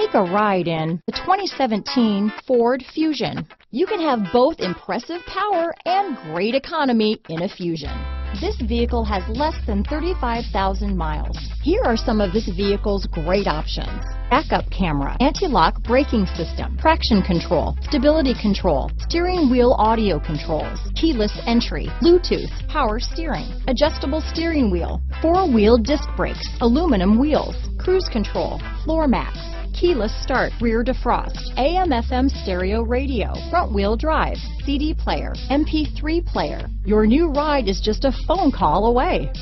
Take a ride in the 2017 Ford Fusion. You can have both impressive power and great economy in a Fusion. This vehicle has less than 35,000 miles. Here are some of this vehicle's great options: backup camera, anti-lock braking system, traction control, stability control, steering wheel audio controls, keyless entry, Bluetooth, power steering, adjustable steering wheel, four-wheel disc brakes, aluminum wheels, cruise control, floor mats, keyless start, rear defrost, AM/FM stereo radio, front-wheel drive, CD player, MP3 player. Your new ride is just a phone call away.